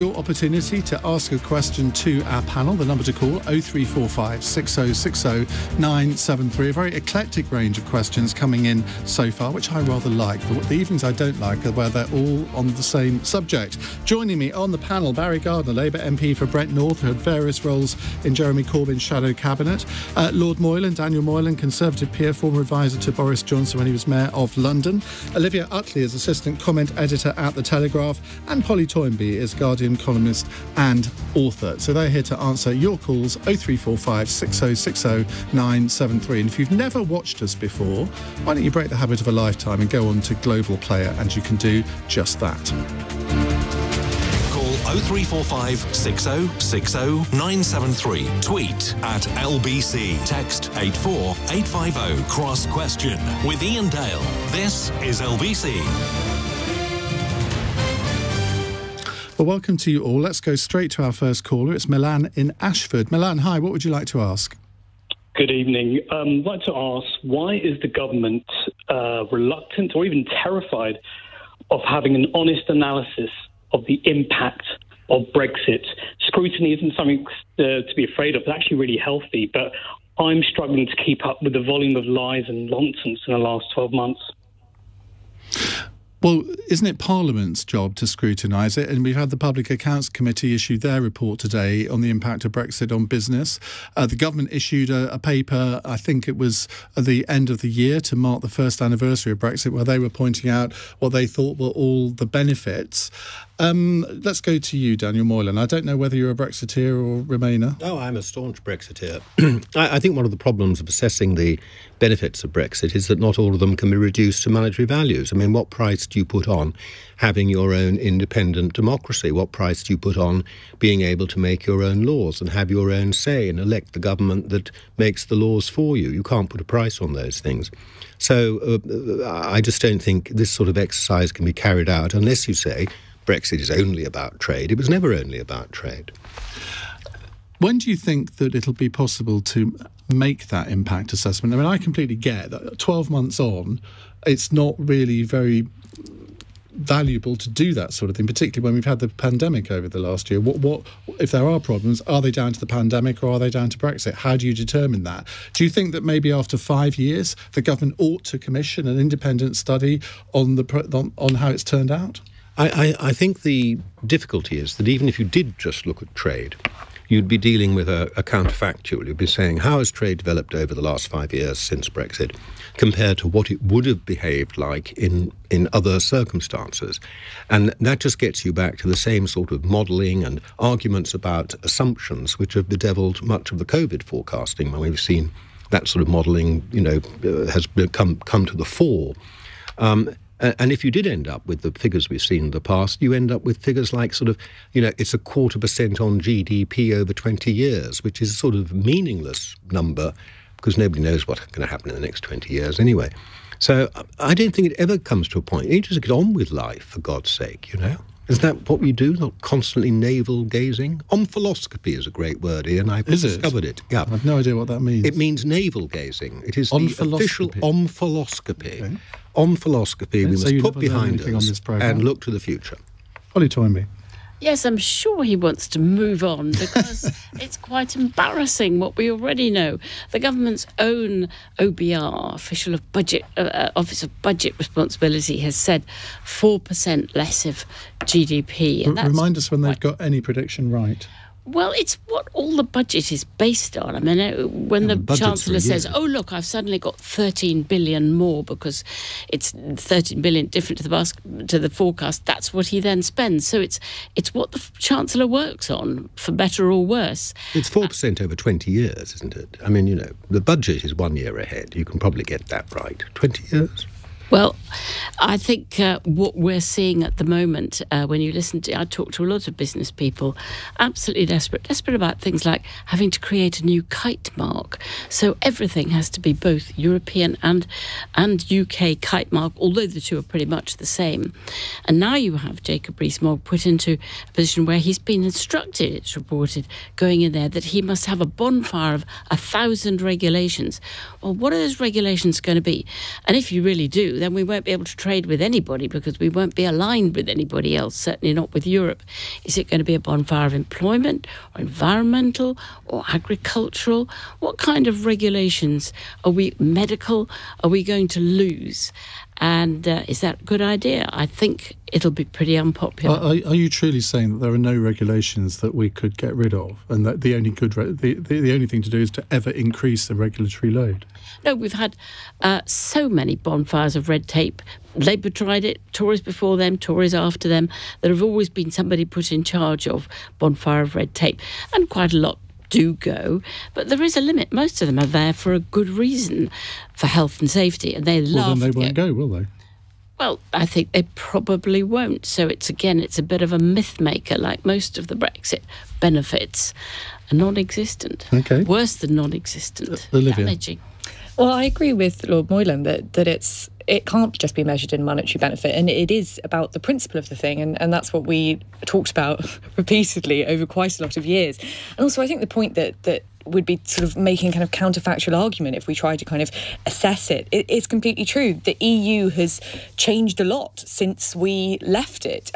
Your opportunity to ask a question to our panel. The number to call, 0345 6060 973. A very eclectic range of questions coming in so far, which I rather like. The evenings I don't like are where they're all on the same subject. Joining me on the panel, Barry Gardiner, Labour MP for Brent North, who had various roles in Jeremy Corbyn's shadow cabinet. Lord Moylan, Daniel Moylan, Conservative peer, former advisor to Boris Johnson when he was Mayor of London. Olivia Utley is assistant comment editor at The Telegraph. And Polly Toynbee is Guardian columnist and author. So they're here to answer your calls, 0345 6060 973. And if you've never watched us before, why don't you break the habit of a lifetime and go on to Global Player, and you can do just that. Call 0345 6060 973. Tweet at LBC. Text 84850. Cross Question with Iain Dale. This is LBC. Well, welcome to you all. Let's go straight to our first caller. It's Milan in Ashford. Milan, hi, what would you like to ask? Good evening. I'd like to ask, why is the government reluctant or even terrified of having an honest analysis of the impact of Brexit? Scrutiny isn't something to be afraid of. It's actually really healthy, but I'm struggling to keep up with the volume of lies and nonsense in the last 12 months. Well, isn't it Parliament's job to scrutinise it? And we've had the Public Accounts Committee issue their report today on the impact of Brexit on business. The government issued a paper, I think it was at the end of the year, to mark the first anniversary of Brexit, where they were pointing out what they thought were all the benefits. Let's go to you, Daniel Moylan. I don't know whether you're a Brexiteer or Remainer. No, I'm a staunch Brexiteer. I think one of the problems of assessing the benefits of Brexit is that not all of them can be reduced to monetary values. I mean, what price do you put on having your own independent democracy? What price do you put on being able to make your own laws and have your own say and elect the government that makes the laws for you? You can't put a price on those things. So I just don't think this sort of exercise can be carried out unless you say Brexit is only about trade. It was never only about trade. When do you think that it'll be possible to make that impact assessment? I mean, I completely get that 12 months on, it's not really very valuable to do that sort of thing, particularly when we've had the pandemic over the last year. What if there are problems, are they down to the pandemic or are they down to Brexit? How do you determine that? Do you think that maybe after 5 years, the government ought to commission an independent study on how it's turned out? I think the difficulty is that even if you did just look at trade, you'd be dealing with a counterfactual. You'd be saying, how has trade developed over the last 5 years since Brexit compared to what it would have behaved like in other circumstances? And that just gets you back to the same sort of modelling and arguments about assumptions which have bedeviled much of the COVID forecasting. When we've seen that sort of modelling, you know, has come to the fore. And if you did end up with the figures we've seen in the past, you end up with figures like sort of, you know, it's a 0.25% on GDP over 20 years, which is a sort of meaningless number because nobody knows what's going to happen in the next 20 years anyway. So I don't think it ever comes to a point. You need to just get on with life, for God's sake, you know. Is that what we do? Not constantly navel-gazing? Omphiloscopy is a great word, Ian. I've discovered it. Yeah. I have no idea what that means. It means navel-gazing. It is the official omphiloscopy. Okay. Omphiloscopy, we must put behind us and look to the future. Polly Toynbee. Yes, I'm sure he wants to move on because it's quite embarrassing what we already know. The government's own OBR, Office of Budget Responsibility, has said 4% less of GDP. And remind us when they've got any prediction right. Well, it's what all the budget is based on. I mean, when the Chancellor says, oh, look, I've suddenly got 13 billion more because it's 13 billion different to the forecast, that's what he then spends. So it's what the Chancellor works on, for better or worse. It's 4% over 20 years, isn't it? I mean, you know, the budget is 1 year ahead. You can probably get that right. 20 years? Well, I think what we're seeing at the moment, when you listen to, I talk to a lot of business people, absolutely desperate about things like having to create a new kite mark. So everything has to be both European and UK kite mark, although the two are pretty much the same. And now you have Jacob Rees-Mogg put into a position where he's been instructed, it's reported, going in there, that he must have a bonfire of 1,000 regulations. Well, what are those regulations going to be? And if you really do, do, then we won't be able to trade with anybody because we won't be aligned with anybody else, certainly not with Europe. Is it going to be a bonfire of employment or environmental or agricultural? What kind of regulations are we, medical, are we going to lose? And is that a good idea? I think it'll be pretty unpopular. Are you truly saying that there are no regulations that we could get rid of, and that the only good, the only thing to do is to ever increase the regulatory load? No, we've had so many bonfires of red tape. Labour tried it, Tories before them, Tories after them. There have always been somebody put in charge of bonfire of red tape, and quite a lot do go, but there is a limit. Most of them are there for a good reason, for health and safety, and they love. Well, then they won't go, will they? Well, I think they probably won't. So it's, again, it's a bit of a myth maker, like most of the Brexit benefits are non-existent. Okay. Worse than non-existent. Olivia. Damaging. Well, I agree with Lord Moylan that it can't just be measured in monetary benefit, and it is about the principle of the thing, and that's what we talked about repeatedly over quite a lot of years. And also I think the point that would be sort of making kind of counterfactual argument if we try to kind of assess it. It's completely true. The EU has changed a lot since we left it.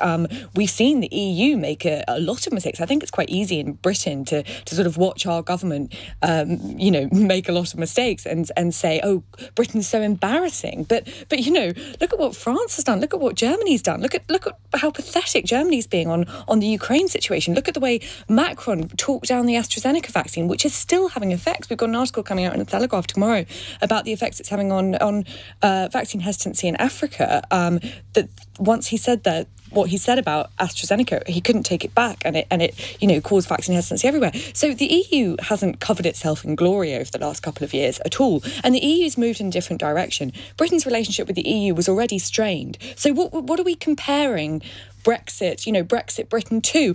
We've seen the EU make a lot of mistakes. I think it's quite easy in Britain to sort of watch our government, you know, make a lot of mistakes and say, oh, Britain's so embarrassing. But you know, look at what France has done. Look at what Germany's done. Look at how pathetic Germany's being on the Ukraine situation. Look at the way Macron talked down the AstraZeneca vaccine, which is still having effects. We've got an article coming out in The Telegraph tomorrow about the effects it's having on vaccine hesitancy in Africa. That once he said that, what he said about AstraZeneca, he couldn't take it back, and it you know, caused vaccine hesitancy everywhere. So the EU hasn't covered itself in glory over the last couple of years at all, and the EU's moved in a different direction. Britain's relationship with the EU was already strained. So what are we comparing Brexit, you know, Brexit Britain to?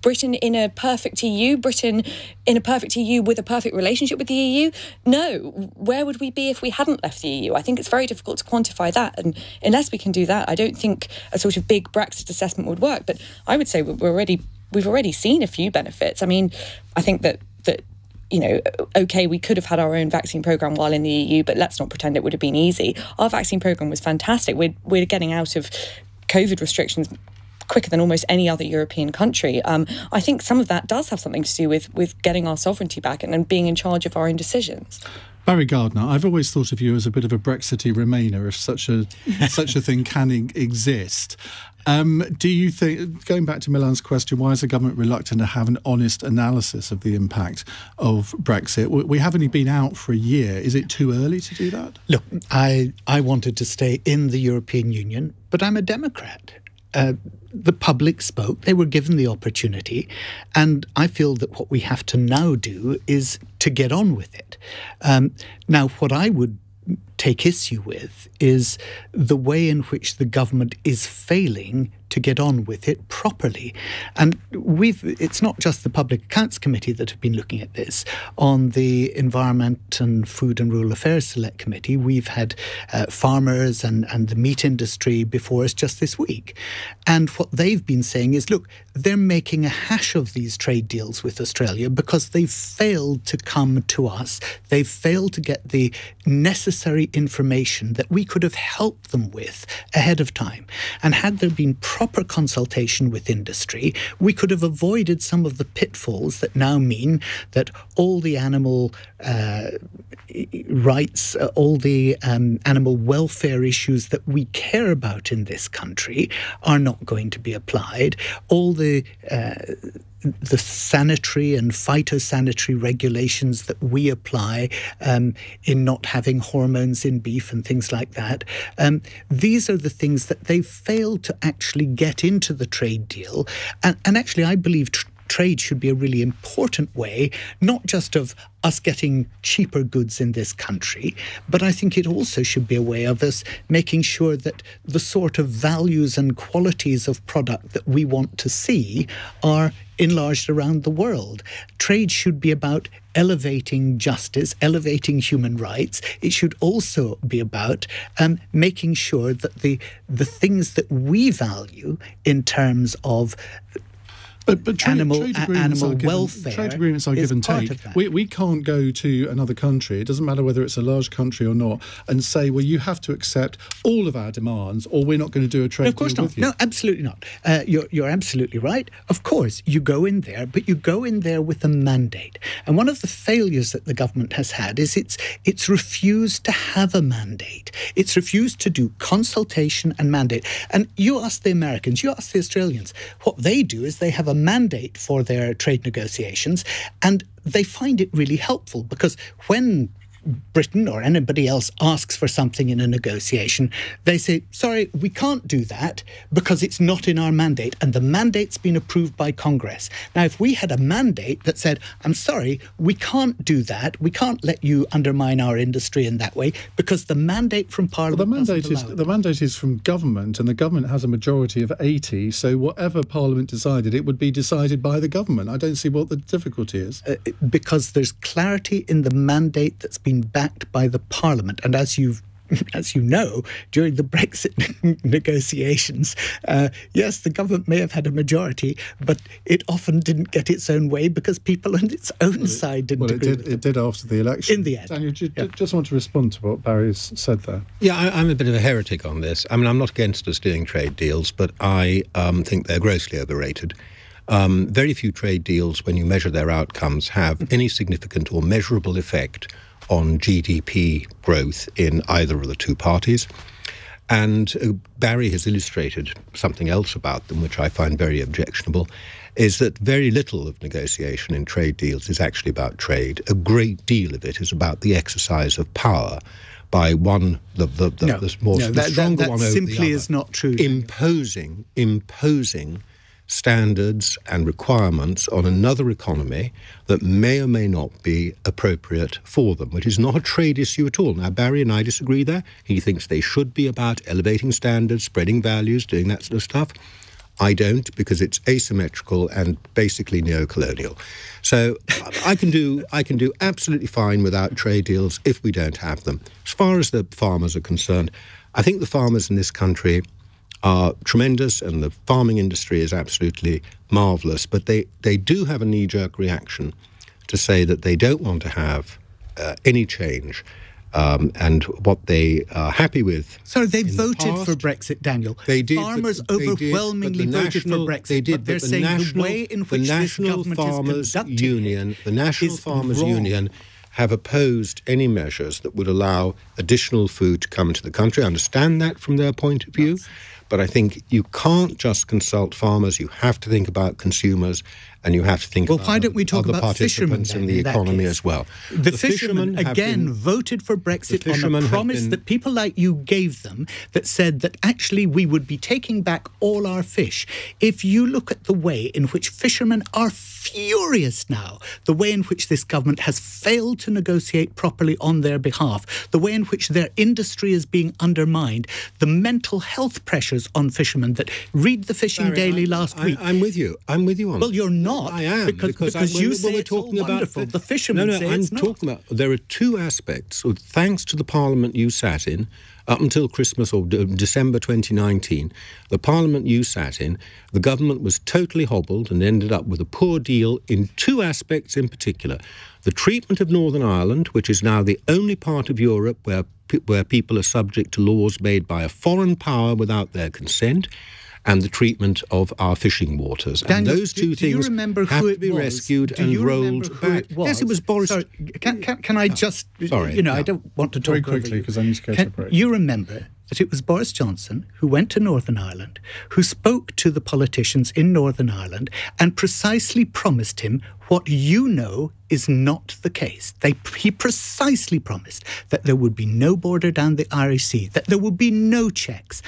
Britain in a perfect EU? Britain in a perfect EU with a perfect relationship with the EU? No. Where would we be if we hadn't left the EU? I think it's very difficult to quantify that, and unless we can do that, I don't think a sort of big Brexit assessment would work. But I would say we've already seen a few benefits. I mean, I think that you know, okay, we could have had our own vaccine programme while in the EU, but let's not pretend it would have been easy. Our vaccine programme was fantastic. We're getting out of COVID restrictions quicker than almost any other European country. I think some of that does have something to do with getting our sovereignty back and being in charge of our own decisions. Barry Gardiner, I've always thought of you as a bit of a Brexity Remainer, if such a thing can exist. Do you think, going back to Milan's question, why is the government reluctant to have an honest analysis of the impact of Brexit? We have only been out for a year. Is it too early to do that? Look, I wanted to stay in the European Union, but I'm a Democrat. The public spoke, they were given the opportunity, and I feel that what we have to now do is to get on with it. Now, what I would take issue with is the way in which the government is failing to get on with it properly. And it's not just the Public Accounts Committee that have been looking at this. On the Environment and Food and Rural Affairs Select Committee, we've had farmers and the meat industry before us just this week. And what they've been saying is, look, they're making a hash of these trade deals with Australia because they've failed to come to us. They've failed to get the necessary information that we could have helped them with ahead of time. And had there been proper consultation with industry, we could have avoided some of the pitfalls that now mean that all the animal rights, all the animal welfare issues that we care about in this country are not going to be applied. All the sanitary and phytosanitary regulations that we apply in not having hormones in beef and things like that. These are the things that they fail to actually get into the trade deal. And actually, I believe trade should be a really important way, not just of us getting cheaper goods in this country, but I think it also should be a way of us making sure that the sort of values and qualities of product that we want to see are enlarged around the world. Trade should be about elevating justice, elevating human rights. It should also be about making sure that the things that we value in terms of But trade agreements, trade agreements are give and take. We can't go to another country, it doesn't matter whether it's a large country or not, and say, well, you have to accept all of our demands or we're not going to do a trade deal with you. No, absolutely not. You're absolutely right. Of course, you go in there, but you go in there with a mandate. And one of the failures that the government has had is it's refused to have a mandate. It's refused to do consultation and mandate. And you ask the Americans, you ask the Australians, what they do is they have a mandate for their trade negotiations, and they find it really helpful, because when Britain or anybody else asks for something in a negotiation, they say, sorry, we can't do that because it's not in our mandate, and the mandate's been approved by Congress. Now, if we had a mandate that said, I'm sorry, we can't do that, we can't let you undermine our industry in that way, because the mandate from Parliament the mandate is from government, and the government has a majority of 80, so whatever Parliament decided, it would be decided by the government. I don't see what the difficulty is. Because there's clarity in the mandate that's been backed by the Parliament. And as you know, during the Brexit negotiations, yes, the government may have had a majority, but it often didn't get its own way because people on its own side didn't agree with them. It did after the election. In the end. Daniel, do you just want to respond to what Barry's said there? Yeah, I'm a bit of a heretic on this. I mean, I'm not against us doing trade deals, but I think they're grossly overrated. Very few trade deals, when you measure their outcomes, have any significant or measurable effect on GDP growth in either of the two parties. And Barry has illustrated something else about them, which I find very objectionable, is that very little of negotiation in trade deals is actually about trade. A great deal of it is about the exercise of power by one, the stronger one over the other. That simply is not true. Imposing standards and requirements on another economy that may or may not be appropriate for them, which is not a trade issue at all. Now, Barry and I disagree there. He thinks they should be about elevating standards, spreading values, doing that sort of stuff. I don't, because it's asymmetrical and basically neo-colonial. So I can do absolutely fine without trade deals if we don't have them. As far as the farmers are concerned, I think the farmers in this country are tremendous, and the farming industry is absolutely marvellous, but they do have a knee-jerk reaction to say that they don't want to have any change, and what they are happy with. So they voted for Brexit, Daniel. They did. Farmers overwhelmingly voted for Brexit. They did, but they're saying the way in which this government is conducting it, the National Farmers Union have opposed any measures that would allow additional food to come into the country. I understand that from their point of view. But I think you can't just consult farmers. You have to think about consumers, and you have to think about other participants in the economy as well. The fishermen, again, voted for Brexit on a promise that people like you gave them that said that actually we would be taking back all our fish. If you look at the way in which fishermen are furious now, the way in which this government has failed to negotiate properly on their behalf, the way in which their industry is being undermined, the mental health pressures on fishermen that read the Fishing Daily last week. I'm with you. I'm with you on that. Well, you're not. I am. Because you say it's all wonderful. The fishermen say it's not. No, I'm talking about... There are two aspects. So, thanks to the Parliament you sat in, up until Christmas or December 2019, the Parliament you sat in, the government was totally hobbled and ended up with a poor deal in two aspects in particular. The treatment of Northern Ireland, which is now the only part of Europe where people are subject to laws made by a foreign power without their consent, and the treatment of our fishing waters. Daniel, and those two things have to be rescued and rolled back. Yes, it was Boris... Sorry, can I just... Sorry. You know, I don't want to talk very quickly, because I need to go to break. You remember that it was Boris Johnson who went to Northern Ireland, who spoke to the politicians in Northern Ireland and precisely promised him what you know is not the case. He precisely promised that there would be no border down the Irish Sea, that there would be no checks.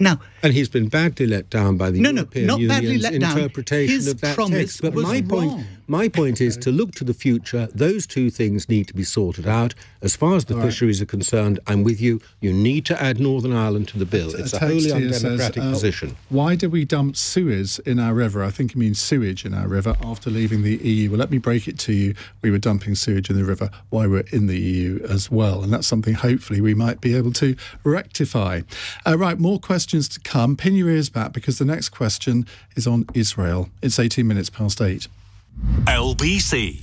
Now, and he's been badly let down by the European Union's interpretation of that text. But my point, My point is, to look to the future, those two things need to be sorted out. As far as the fisheries are concerned, I'm with you. You need to add Northern Ireland to the bill. It's a wholly undemocratic position. Why do we dump sewers in our river? I think you mean sewage in our river after leaving the EU. Well, let me break it to you. We were dumping sewage in the river while we were in the EU as well. And that's something hopefully we might be able to rectify. Right, more questions to come. Pin your ears back because the next question is on Israel. It's 18 minutes past 8. LBC.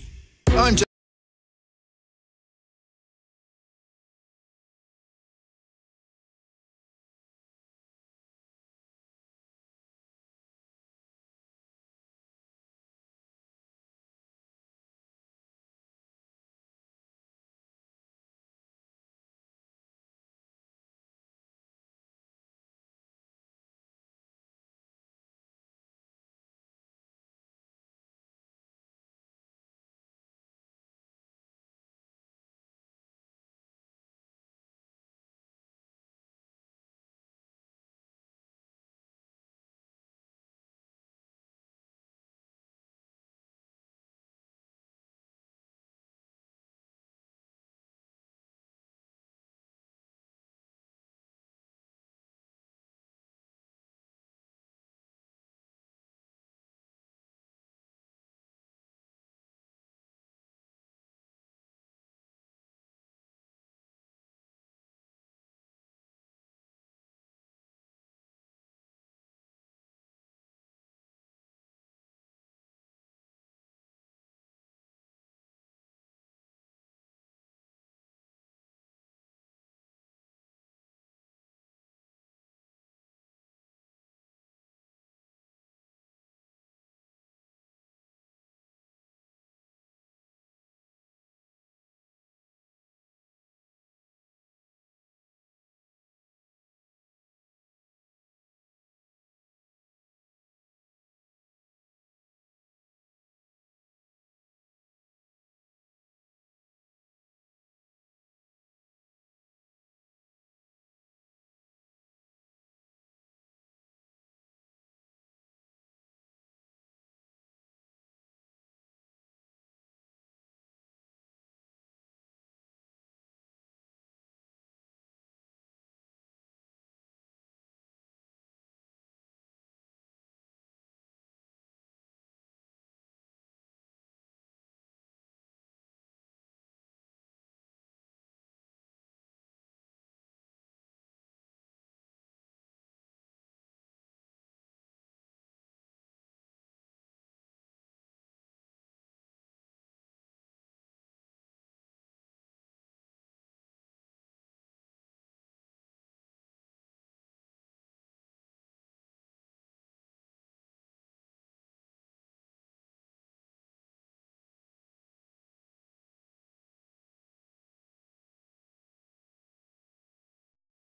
I'm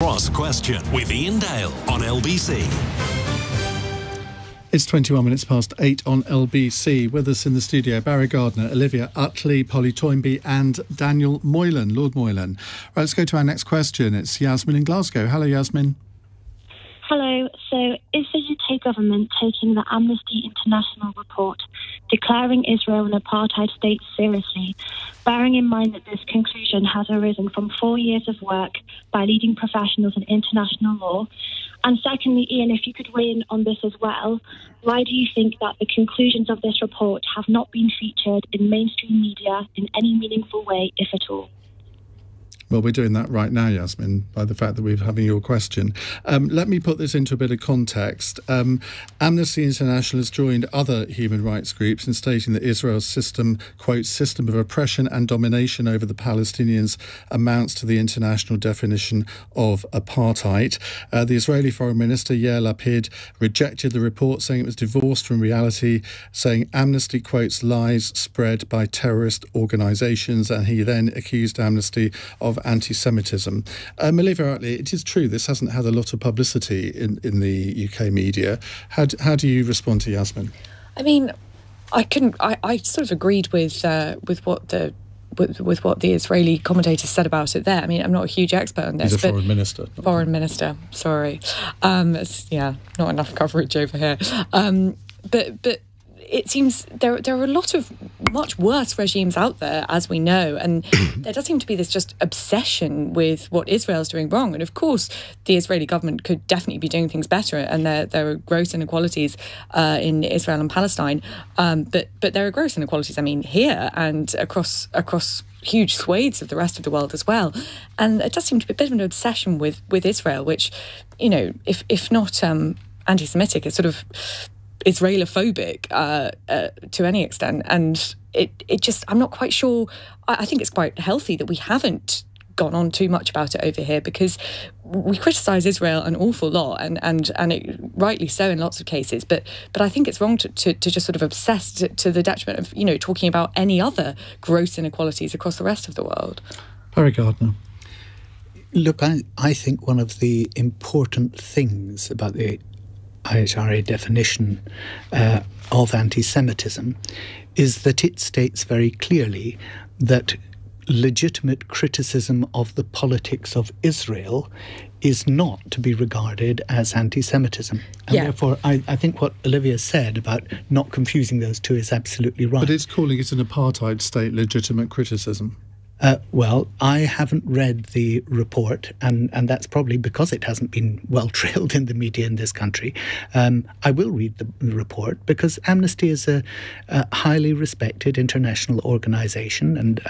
Cross Question with Iain Dale on LBC. It's 21 minutes past 8 on LBC. With us in the studio, Barry Gardiner, Olivia Utley, Polly Toynbee and Daniel Moylan, Lord Moylan. Right, let's go to our next question. It's Yasmin in Glasgow. Hello, Yasmin. Hello. So, is the UK government taking the Amnesty International report declaring Israel an apartheid state seriously, bearing in mind that this conclusion has arisen from 4 years of work by leading professionals in international law? And secondly, Iain, if you could weigh in on this as well, why do you think that the conclusions of this report have not been featured in mainstream media in any meaningful way, if at all? Well, we're doing that right now, Yasmin, by the fact that we're having your question. Let me put this into a bit of context. Amnesty International has joined other human rights groups in stating that Israel's system, quote, system of oppression and domination over the Palestinians amounts to the international definition of apartheid. The Israeli Foreign Minister, Yair Lapid, rejected the report, saying it was divorced from reality, saying Amnesty, quotes, lies spread by terrorist organisations, and he then accused Amnesty of anti-Semitism. Olivia Utley, it is true this hasn't had a lot of publicity in the UK media. How do you respond to Yasmin? I mean, I sort of agreed with what the Israeli commentator said about it there. I mean, I'm not a huge expert on this. He's a foreign minister. Foreign minister, sorry. It's, yeah, not enough coverage over here. But it seems there are a lot of much worse regimes out there, as we know, and there does seem to be this just obsession with what Israel's doing wrong. And of course, the Israeli government could definitely be doing things better, and there are gross inequalities in Israel and Palestine. But there are gross inequalities, I mean, here and across huge swathes of the rest of the world as well. And it does seem to be a bit of an obsession with Israel, which, you know, if not anti-Semitic, it's sort of Israelophobic to any extent. And it just, I'm not quite sure. I think it's quite healthy that we haven't gone on too much about it over here, because we criticise Israel an awful lot, and it, rightly so in lots of cases, but I think it's wrong to just sort of obsess to the detriment of, you know, talking about any other gross inequalities across the rest of the world. Barry Gardiner. Look, I think one of the important things about the IHRA definition of anti-Semitism is that it states very clearly that legitimate criticism of the politics of Israel is not to be regarded as anti-Semitism. And yeah, therefore, I think what Olivia said about not confusing those two is absolutely right. But it's calling it an apartheid state legitimate criticism. Well, I haven't read the report, and that's probably because it hasn't been well trailed in the media in this country. I will read the report, because Amnesty is a highly respected international organisation, and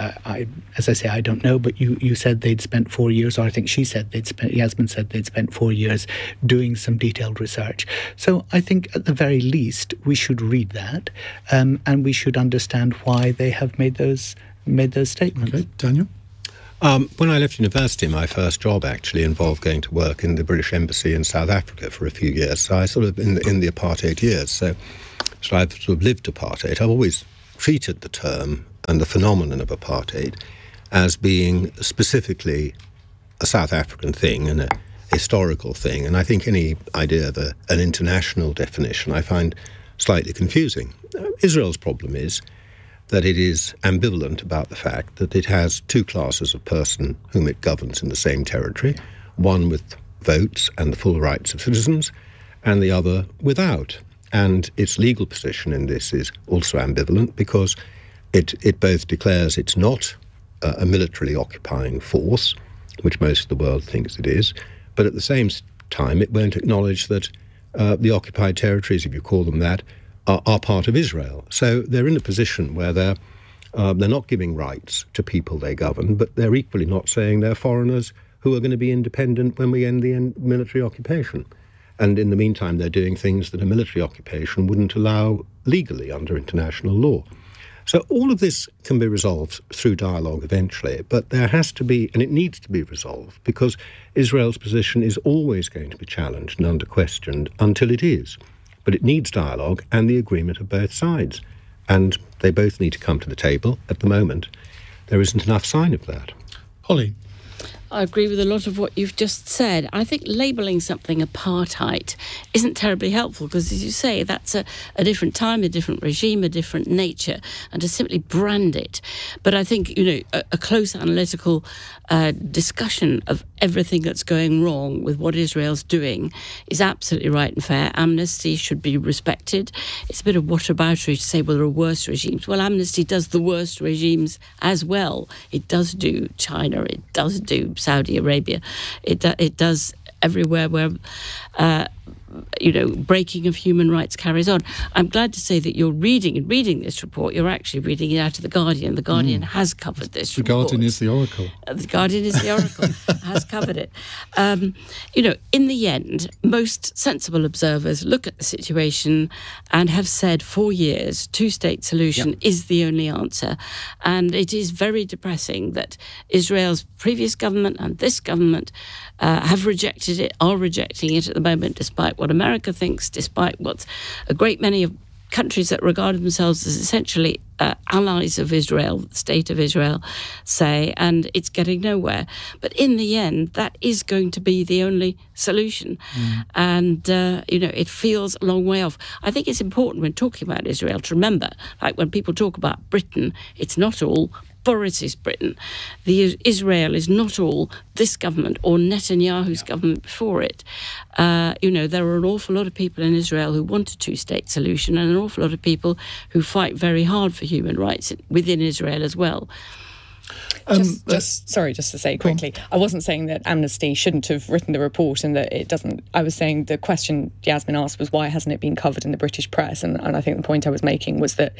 as I say, I don't know, but you said they'd spent 4 years, or I think she said they'd spent, Yasmin said they'd spent 4 years doing some detailed research. So I think at the very least we should read that, and we should understand why they have made those statements. Okay, Daniel? When I left university, my first job actually involved going to work in the British Embassy in South Africa for a few years. So I sort of, in the apartheid years, so I've sort of lived apartheid. I've always treated the term and the phenomenon of apartheid as being specifically a South African thing and a historical thing. And I think any idea of an international definition I find slightly confusing. Israel's problem is that it is ambivalent about the fact that it has two classes of person whom it governs in the same territory, one with votes and the full rights of citizens, and the other without. And its legal position in this is also ambivalent, because it both declares it's not a militarily occupying force, which most of the world thinks it is, but at the same time it won't acknowledge that the occupied territories, if you call them that, are part of Israel. So they're in a position where they're not giving rights to people they govern, but they're equally not saying they're foreigners who are going to be independent when we end the military occupation. And in the meantime, they're doing things that a military occupation wouldn't allow legally under international law. So all of this can be resolved through dialogue eventually, but there has to be, and it needs to be resolved, because Israel's position is always going to be challenged and under-questioned until it is. But it needs dialogue and the agreement of both sides. And they both need to come to the table. At the moment, there isn't enough sign of that. Polly? I agree with a lot of what you've just said. I think labelling something apartheid isn't terribly helpful, because, as you say, that's a different time, a different regime, a different nature, and to simply brand it. But I think, you know, a close analytical discussion of everything that's going wrong with what Israel's doing is absolutely right and fair. Amnesty should be respected. It's a bit of whataboutery to say, well, there are worse regimes. Well, Amnesty does the worst regimes as well. It does do China, it does do Saudi Arabia, it does everywhere where you know, breaking of human rights carries on. I'm glad to say that you're reading this report. You're actually reading it out of The Guardian. The Guardian has covered this report. The Guardian is the oracle. The Guardian is the oracle, has covered it. You know, in the end, most sensible observers look at the situation and have said 4 years, two-state solution is the only answer. And it is very depressing that Israel's previous government and this government have rejected it, are rejecting it at the moment, despite what America thinks, despite what a great many of countries that regard themselves as essentially allies of Israel, the state of Israel, say, and it's getting nowhere. But in the end, that is going to be the only solution. And, you know, it feels a long way off. I think it's important when talking about Israel to remember, like when people talk about Britain, it's not all authorities Britain. Israel is not all this government or Netanyahu's government before it. You know, there are an awful lot of people in Israel who want a two-state solution and an awful lot of people who fight very hard for human rights within Israel as well. Sorry, just to say quickly, I wasn't saying that Amnesty shouldn't have written the report and that it doesn't. I was saying the question Yasmin asked was, why hasn't it been covered in the British press? And I think the point I was making was that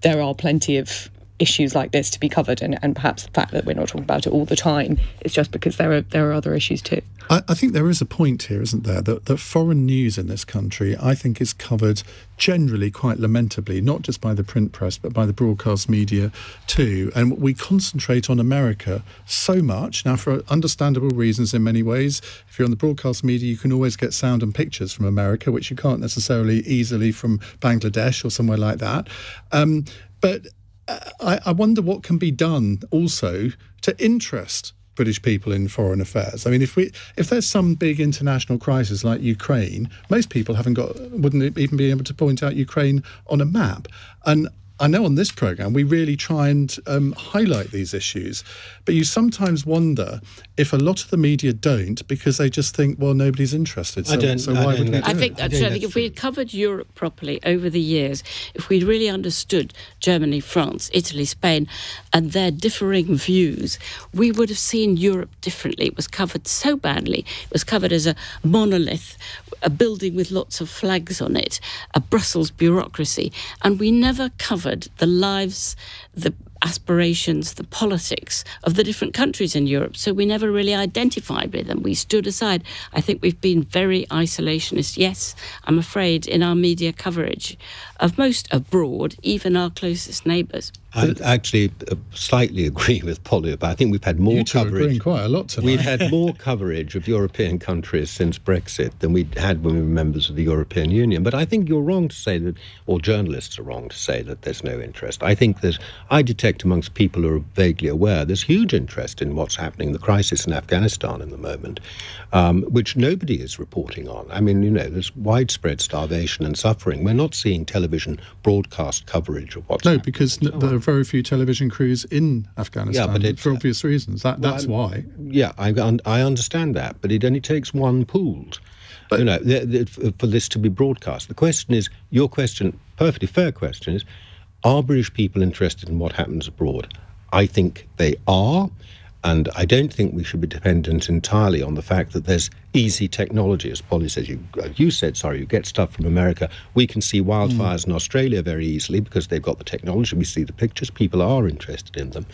there are plenty of issues like this to be covered, and perhaps the fact that we're not talking about it all the time is just because there are other issues too. I think there is a point here, isn't there, that foreign news in this country, I think, is covered generally quite lamentably, not just by the print press but by the broadcast media too. And we concentrate on America so much now for understandable reasons in many ways. If you're on the broadcast media, you can always get sound and pictures from America, which you can't necessarily easily from Bangladesh or somewhere like that. But I wonder what can be done also to interest British people in foreign affairs. I mean, if there's some big international crisis like Ukraine, most people wouldn't even be able to point out Ukraine on a map. And I know on this programme we really try and highlight these issues, but you sometimes wonder if a lot of the media don't because they just think, well, nobody's interested. So why would they do it? I think if we had covered Europe properly over the years, if we'd really understood Germany, France, Italy, Spain and their differing views, we would have seen Europe differently. It was covered so badly. It was covered as a monolith, a building with lots of flags on it, a Brussels bureaucracy, and we never covered the lives, the aspirations, the politics of the different countries in Europe. So we never really identified with them. We stood aside. I think we've been very isolationist, yes, I'm afraid, in our media coverage of most abroad, even our closest neighbours. I actually slightly agree with Polly, but I think we've had more coverage. Quite a lot tonight. We've had more coverage of European countries since Brexit than we had when we were members of the European Union. But I think you're wrong to say that, or journalists are wrong to say that there's no interest. I think that I detect amongst people who are vaguely aware there's huge interest in what's happening, the crisis in Afghanistan in the moment, which nobody is reporting on. I mean, you know, there's widespread starvation and suffering. We're not seeing television broadcast coverage of what's happening. No, because there are very few television crews in Afghanistan, yeah, but for obvious reasons. That's why. Yeah, I understand that, but it only takes one pool, but, you know, for this to be broadcast. The question is, your question, perfectly fair question, is, are British people interested in what happens abroad? I think they are, and I don't think we should be dependent entirely on the fact that there's easy technology, as Polly says. You get stuff from America. We can see wildfires in Australia very easily because they've got the technology. We see the pictures. People are interested in them.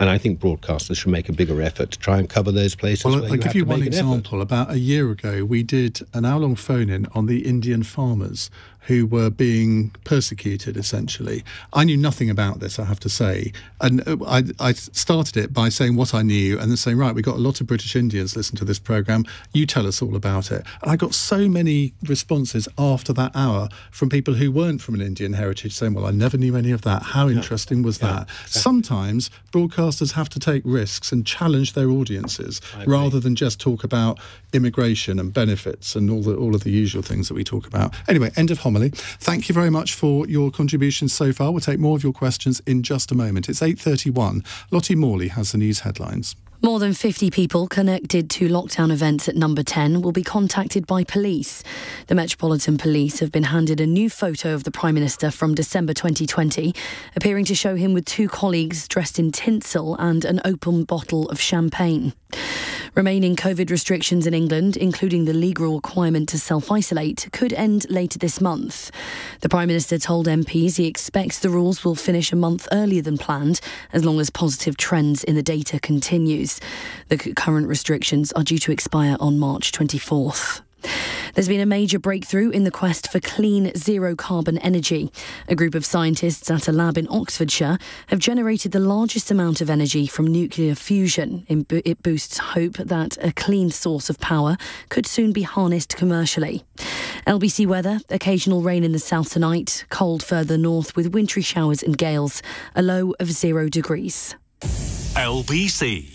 And I think broadcasters should make a bigger effort to try and cover those places. Well, I'll give you one example. About a year ago, we did an hour-long phone-in on the Indian farmers who were being persecuted, essentially. I knew nothing about this, I have to say. And I started it by saying what I knew and then saying, right, we've got a lot of British Indians listen to this programme. You tell us all about it. And I got so many responses after that hour from people who weren't from an Indian heritage saying, well, I never knew any of that. How interesting was that? Exactly. Sometimes broadcasters have to take risks and challenge their audiences rather than just talk about immigration and benefits and all of the usual things that we talk about. Anyway, end of homily. Thank you very much for your contributions so far. We'll take more of your questions in just a moment. It's 8:31. Lottie Morley has the news headlines. More than 50 people connected to lockdown events at Number 10 will be contacted by police. The Metropolitan Police have been handed a new photo of the Prime Minister from December 2020, appearing to show him with two colleagues dressed in tinsel and an open bottle of champagne. Remaining COVID restrictions in England, including the legal requirement to self-isolate, could end later this month. The Prime Minister told MPs he expects the rules will finish a month earlier than planned, as long as positive trends in the data continues. The current restrictions are due to expire on March 24th. There's been a major breakthrough in the quest for clean, zero-carbon energy. A group of scientists at a lab in Oxfordshire have generated the largest amount of energy from nuclear fusion. It boosts hope that a clean source of power could soon be harnessed commercially. LBC weather, occasional rain in the south tonight, cold further north with wintry showers and gales, a low of 0 degrees. LBC.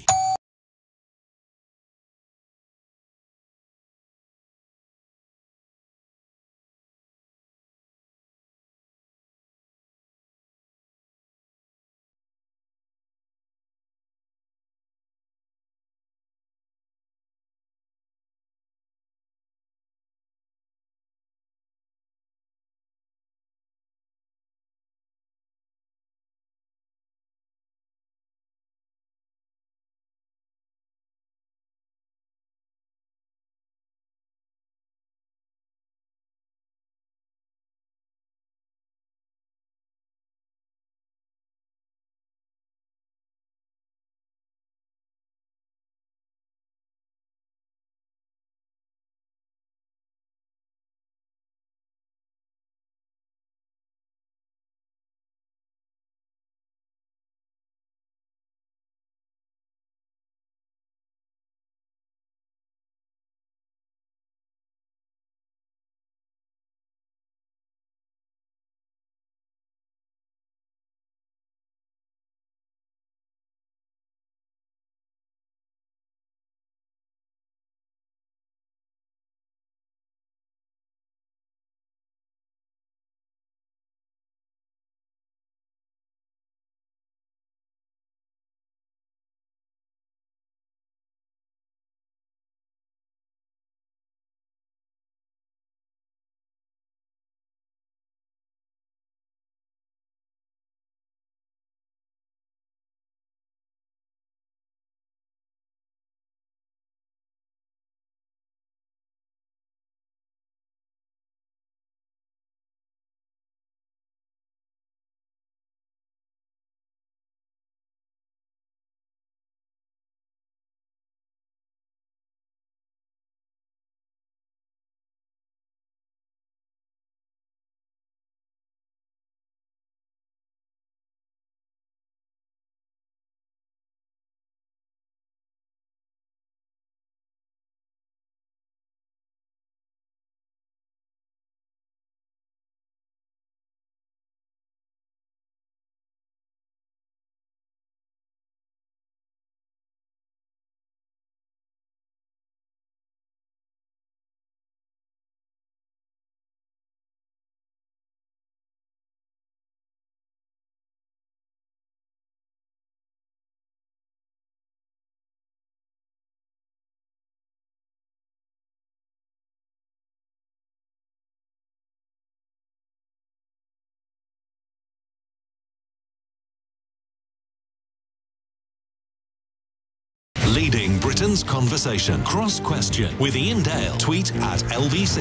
Leading Britain's conversation. Cross Question with Iain Dale. Tweet at LBC.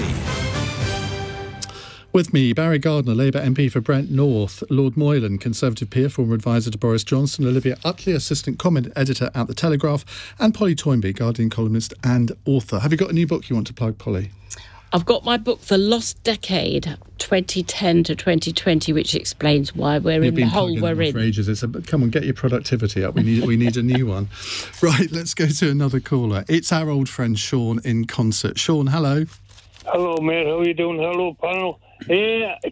With me, Barry Gardiner, Labour MP for Brent North, Lord Moylan, Conservative peer, former advisor to Boris Johnson, Olivia Utley, assistant comment editor at The Telegraph, and Polly Toynbee, Guardian columnist and author. Have you got a new book you want to plug, Polly? I've got my book, The Lost Decade, 2010 to 2020, which explains why we're in the hole we're in. For ages. It's a, come on, get your productivity up. We need a new one. Right, let's go to another caller. It's our old friend Sean in concert. Sean, hello. Hello, Mayor. How are you doing? Hello, panel.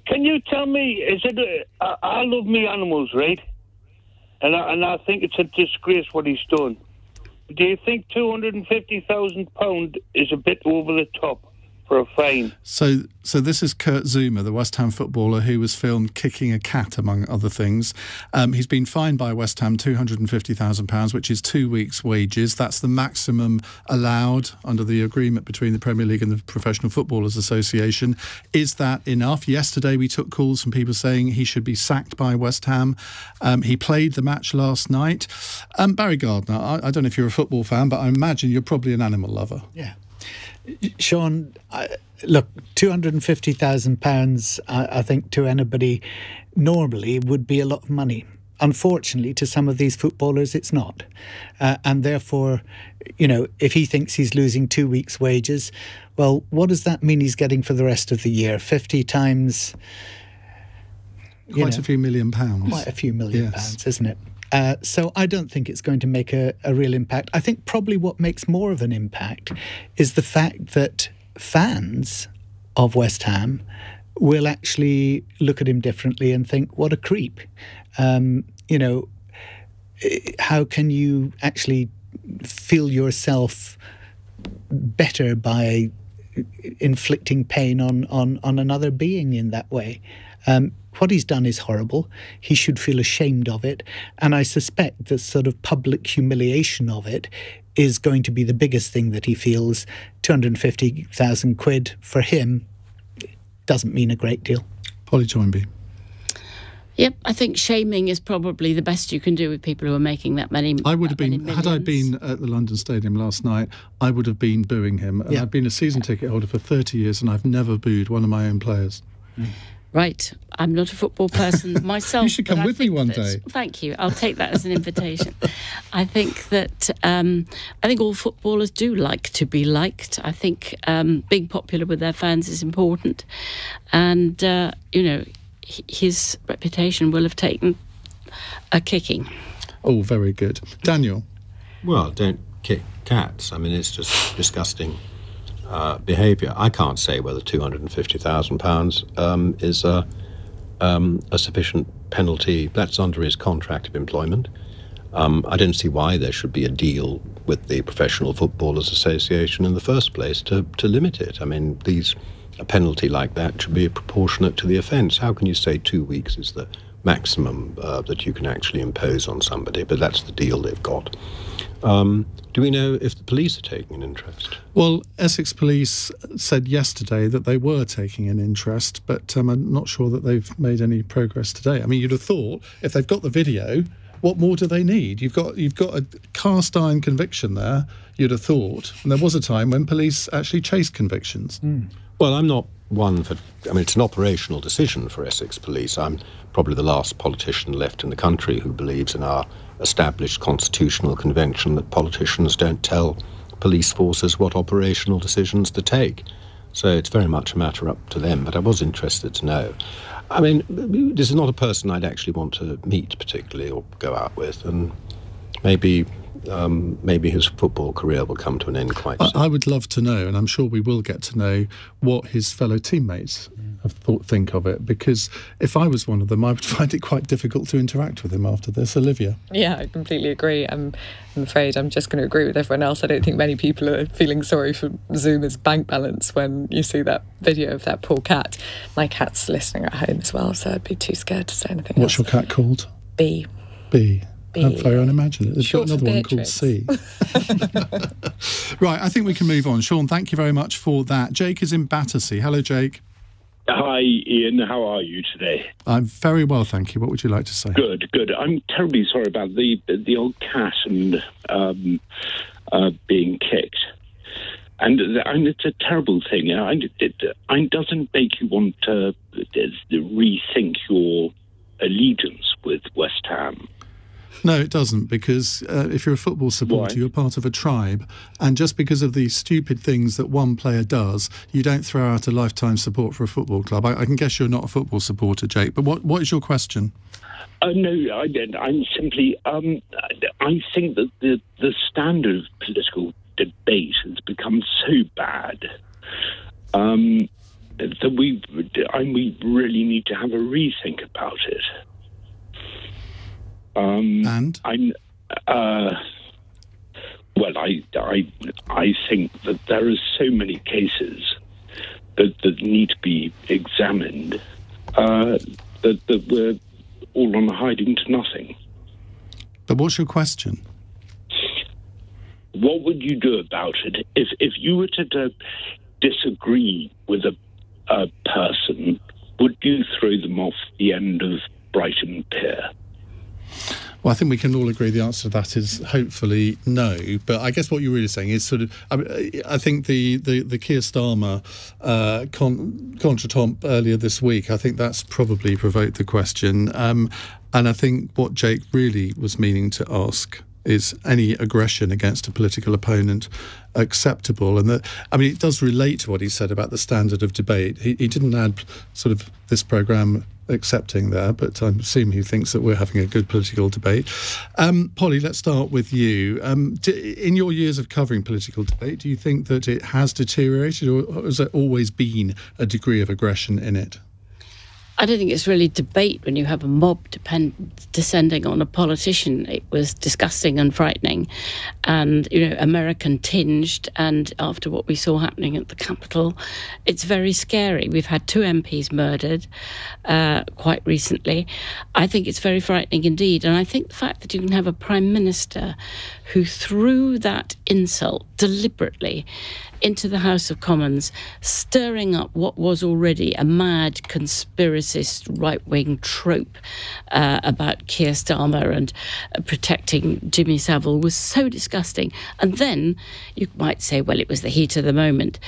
Can you tell me, is it? I love me animals, right? And I think it's a disgrace what he's done. Do you think £250,000 is a bit over the top for a fine? So this is Kurt Zouma, the West Ham footballer who was filmed kicking a cat, among other things. He's been fined by West Ham £250,000, which is 2 weeks' wages. That's the maximum allowed under the agreement between the Premier League and the Professional Footballers Association. Is that enough? Yesterday we took calls from people saying he should be sacked by West Ham. He played the match last night. Barry Gardiner, I don't know if you're a football fan, but I imagine you're probably an animal lover. Yeah. Sean, look, £250,000, I think, to anybody normally would be a lot of money. Unfortunately, to some of these footballers, it's not. And therefore, you know, if he thinks he's losing 2 weeks' wages, well, what does that mean he's getting for the rest of the year? 50 times... Quite a few £1 million. Quite a few £1 million, isn't it? So I don't think it's going to make a real impact. I think probably what makes more of an impact is the fact that fans of West Ham will actually look at him differently and think, what a creep. You know, how can you actually feel yourself better by inflicting pain on another being in that way? What he's done is horrible. He should feel ashamed of it. And I suspect the sort of public humiliation of it is going to be the biggest thing that he feels. £250,000 for him doesn't mean a great deal. Polly Toynbee. Yep, I think shaming is probably the best you can do with people who are making that many. I would have been, had I been at the London Stadium last night, I would have been booing him. And yeah. I've been a season ticket holder for 30 years and I've never booed one of my own players. Mm. Right, I'm not a football person myself. You should come with me one day. Thank you. I'll take that as an invitation. I think that I think all footballers do like to be liked. I think being popular with their fans is important, and you know, his reputation will have taken a kicking. Oh, very good, Daniel. Well, don't kick cats. I mean, it's just disgusting. Behaviour. I can't say whether £250,000 is a sufficient penalty. That's under his contract of employment. I don't see why there should be a deal with the Professional Footballers Association in the first place to limit it. I mean, a penalty like that should be proportionate to the offence. How can you say 2 weeks is the maximum that you can actually impose on somebody? But that's the deal they've got. Do we know if the police are taking an interest? Well, Essex Police said yesterday that they were taking an interest, but I'm not sure that they've made any progress today. I mean, you'd have thought if they've got the video, what more do they need? You've got a cast iron conviction there, you'd have thought. And there was a time when police actually chased convictions. Mm. Well, I'm not one for... I mean, it's an operational decision for Essex Police. I'm probably the last politician left in the country who believes in our established constitutional convention that politicians don't tell police forces what operational decisions to take. So it's very much a matter up to them, but I was interested to know. I mean, this is not a person I'd actually want to meet particularly or go out with, and maybe his football career will come to an end quite soon. I would love to know, and I'm sure we will get to know, what his fellow teammates have think of it, because if I was one of them, I would find it quite difficult to interact with him after this. Olivia? Yeah, I completely agree. I'm afraid I'm just going to agree with everyone else. I don't think many people are feeling sorry for Zouma's bank balance when you see that video of that poor cat. My cat's listening at home as well, so I'd be too scared to say anything else. What's your cat called? B. B. That's very unimaginate. There's got another one called C. Right, I think we can move on. Sean, thank you very much for that. Jake is in Battersea. Hello, Jake. Hi, Iain. How are you today? I'm very well, thank you. What would you like to say? Good, good. I'm terribly sorry about the old cat and being kicked. And it's a terrible thing. It doesn't make you want to rethink your allegiance with West Ham. No, it doesn't, because if you're a football supporter, you're part of a tribe, and just because of the stupid things that one player does, you don't throw out a lifetime support for a football club. I can guess you're not a football supporter, Jake, but what is your question? I think that the standard of political debate has become so bad that we really need to have a rethink about it. I think that there are so many cases that need to be examined that we're all on a hiding to nothing. But what's your question? What would you do about it if you were to disagree with a person? Would you throw them off the end of Brighton Pier? Well, I think we can all agree the answer to that is hopefully no. But I guess what you're really saying is sort of, I think the Keir Starmer contretemps earlier this week, I think that's probably provoked the question. And I think what Jake really was meaning to ask is any aggression against a political opponent acceptable? And that, I mean, it does relate to what he said about the standard of debate. He didn't add sort of this programme accepting there, but I assume he thinks that we're having a good political debate. Polly, let's start with you. In your years of covering political debate, do you think that it has deteriorated, or has there always been a degree of aggression in it? I don't think it's really debate when you have a mob descending on a politician. It was disgusting and frightening and, you know, American tinged. And after what we saw happening at the Capitol, it's very scary. We've had 2 MPs murdered quite recently. I think it's very frightening indeed. And I think the fact that you can have a prime minister who threw that insult deliberately into the House of Commons, stirring up what was already a mad conspiracist right-wing trope about Keir Starmer and protecting Jimmy Savile, was so disgusting. And then you might say, well, it was the heat of the moment,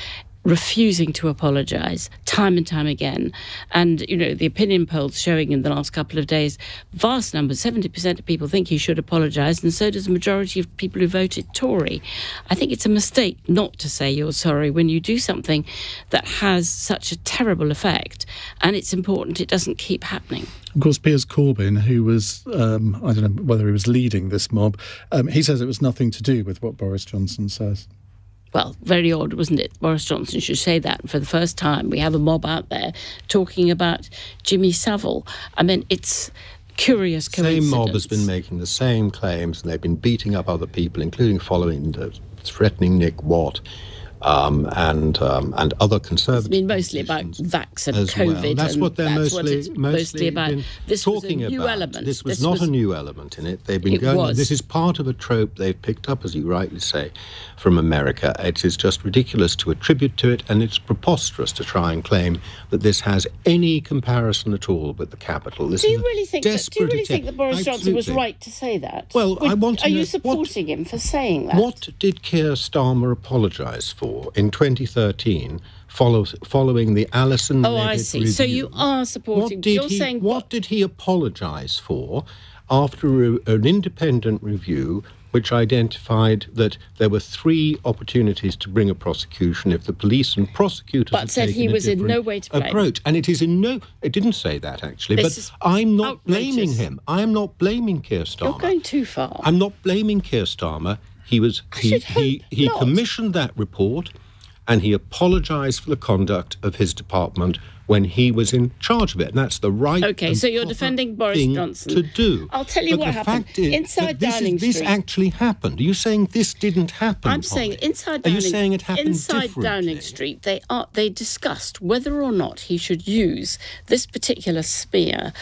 refusing to apologise time and time again. And, you know, the opinion polls showing in the last couple of days, vast numbers, 70% of people think he should apologise, and so does the majority of people who voted Tory. I think it's a mistake not to say you're sorry when you do something that has such a terrible effect, and it's important it doesn't keep happening. Of course, Piers Corbyn, who was, I don't know whether he was leading this mob, he says it was nothing to do with what Boris Johnson says. Well, very odd, wasn't it? Boris Johnson should say that for the first time. We have a mob out there talking about Jimmy Savile. I mean, it's curious coincidence. The same mob has been making the same claims, and they've been beating up other people, including threatening Nick Watt and other Conservative. I mean, mostly about vax and COVID. Well. That's and what they're that's mostly about. This was a new element. This was not a new element in it. They've been This is part of a trope they've picked up, as you rightly say, from America. It is just ridiculous to attribute to it, and it's preposterous to try and claim that this has any comparison at all with the Capitol. This do you really think that Boris Johnson was right to say that? Well, Are you supporting him for saying that? What did Keir Starmer apologise for? In 2013, following the Alison Levitt review. I see. So you are supporting. What did he apologise for after an independent review which identified that there were 3 opportunities to bring a prosecution if the police and prosecutors but had said taken he was in no way to blame approach. And it is in no... It didn't say that, actually. This but I'm not outrageous. Blaming him. I'm not blaming Keir Starmer. You're going too far. I'm not blaming Keir Starmer. He commissioned that report, and he apologised for the conduct of his department when he was in charge of it. And that's the right. Okay, so you're defending Boris Johnson to do. I'll tell you what happened inside Downing Street. This actually happened. Are you saying this didn't happen? I'm saying inside Downing Street. Are you saying it happened differently? Inside Downing Street, they discussed whether or not he should use this particular spear,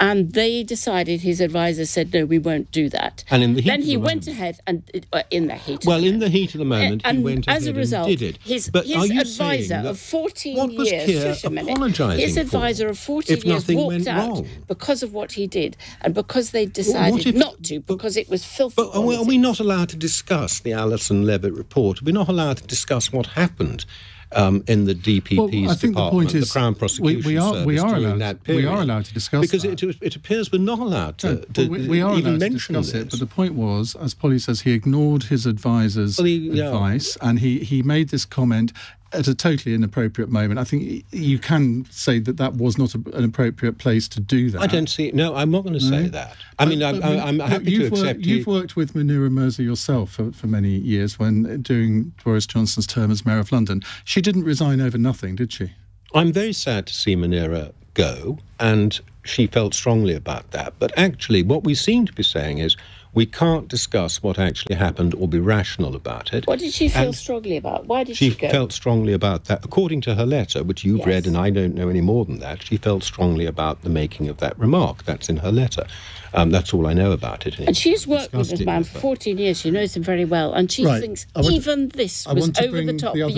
and they decided. His advisor said, "No, we won't do that." And in the heat of the moment, then he went ahead and in the heat. Well, in the heat of the moment, he went ahead and did it. As a result, his advisor of 14 years. Just a minute. apologising. His advisor of 40 years walked out because of what he did, and because they decided not to, because it was filthy. But are we not allowed to discuss the Alison Levitt report? Are we not allowed to discuss what happened in the DPP's department, the Crown Prosecution Service, we are allowed to discuss because that. It appears we're not allowed to, we are even allowed mention to discuss this. But the point was, as Polly says, he ignored his advisor's advice, and he made this comment at a totally inappropriate moment. I think you can say that that was not an appropriate place to do that. I don't see. No, I'm not going to say that. I mean, I'm happy to accept. You've worked with Munira Mirza yourself for many years when doing Boris Johnson's term as Mayor of London. She didn't resign over nothing, did she? I'm very sad to see Munira go, and she felt strongly about that. But actually, what we seem to be saying is, we can't discuss what actually happened or be rational about it. What did she feel strongly about? Why did she go? She felt strongly about that. According to her letter, which you've read, and I don't know any more than that, she felt strongly about the making of that remark. That's in her letter. That's all I know about it. And she's worked with this man for 14 years. She knows him very well. And she thinks even this was over the top, beyond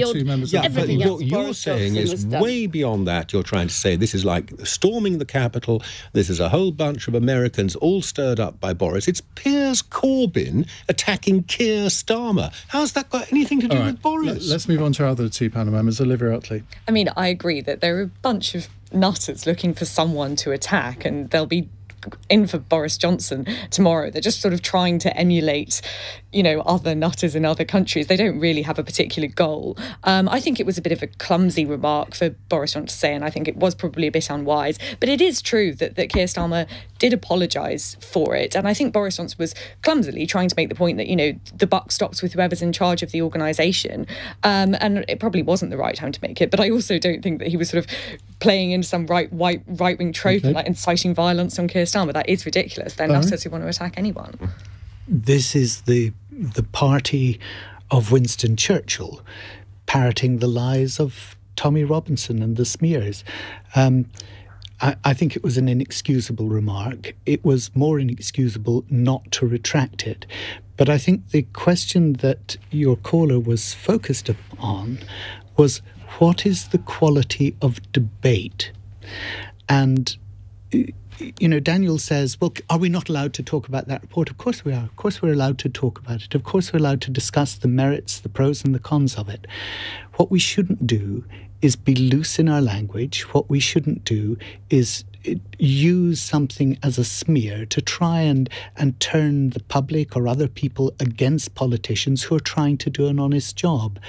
everything else. What you're saying is way beyond that. You're trying to say this is like storming the Capitol. This is a whole bunch of Americans all stirred up by Boris. It's Piers Corbyn attacking Keir Starmer. How's that got anything to do with Boris? Let's move on to our other two panel members. Olivia Utley. I mean, I agree that there are a bunch of nutters looking for someone to attack, and they'll be in for Boris Johnson tomorrow. They're just sort of trying to emulate, you know, other nutters in other countries. They don't really have a particular goal. I think it was a bit of a clumsy remark for Boris Johnson to say, and I think it was probably a bit unwise. But it is true that Keir Starmer did apologise for it. And I think Boris Johnson was clumsily trying to make the point that, you know, the buck stops with whoever's in charge of the organisation. And it probably wasn't the right time to make it. But I also don't think that he was sort of playing into some right-wing trope and like inciting violence on Keir Starmer. That is ridiculous. They're nutters who want to attack anyone. This is the party of Winston Churchill, parroting the lies of Tommy Robinson and the smears. I think it was an inexcusable remark. It was more inexcusable not to retract it. But I think the question that your caller was focused upon was, what is the quality of debate? And, you know, Daniel says, well, are we not allowed to talk about that report? Of course we are. Of course we're allowed to talk about it. Of course we're allowed to discuss the merits, the pros and the cons of it. What we shouldn't do is be loose in our language. What we shouldn't do is use something as a smear to try and turn the public or other people against politicians who are trying to do an honest job.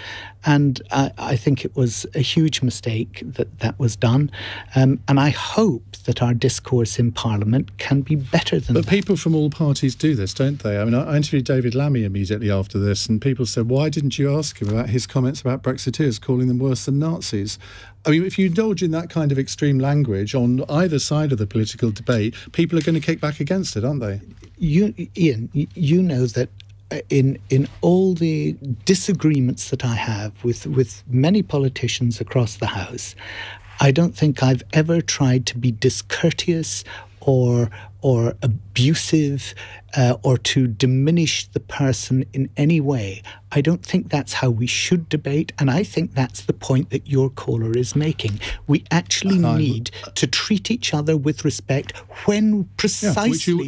And I think it was a huge mistake that was done. And I hope that our discourse in Parliament can be better than that. But people from all parties do this, don't they? I mean, I interviewed David Lammy immediately after this, and people said, why didn't you ask him about his comments about Brexiteers, calling them worse than Nazis? I mean, if you indulge in that kind of extreme language on either side of the political debate, people are going to kick back against it, aren't they? Iain, you know that in all the disagreements that I have with many politicians across the House, I don't think I've ever tried to be discourteous or abusive or to diminish the person in any way. I don't think that's how we should debate, and I think that's the point that your caller is making. We actually need to treat each other with respect when precisely